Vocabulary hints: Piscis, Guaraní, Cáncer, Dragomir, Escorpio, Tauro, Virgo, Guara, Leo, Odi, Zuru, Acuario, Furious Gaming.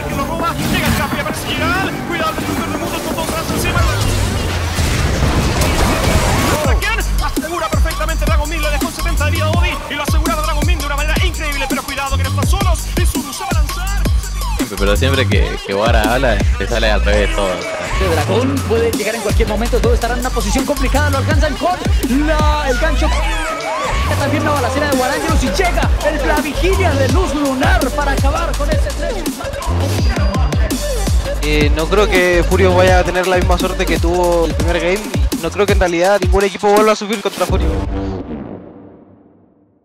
ver que lo roba. Llega el Capi a perseguir a Al. Cuidado, el destructor de mundos por todo atrás encima. Asegura perfectamente Dragomir, le dejó 70 de vida a Odi y lo aseguraba Dragomir de una manera increíble, pero cuidado que no están solos y Zuru se va a lanzar. Pero siempre que Guara habla, te sale al revés todo. El dragón puede llegar en cualquier momento, todo estará en una posición complicada, lo alcanzan con el gancho. También una balacera de Guaraní y llega la vigilia de luz lunar para acabar con este tren. No creo que Furious vaya a tener la misma suerte que tuvo el primer game. No creo que en realidad ningún equipo vuelva a subir contra Furious.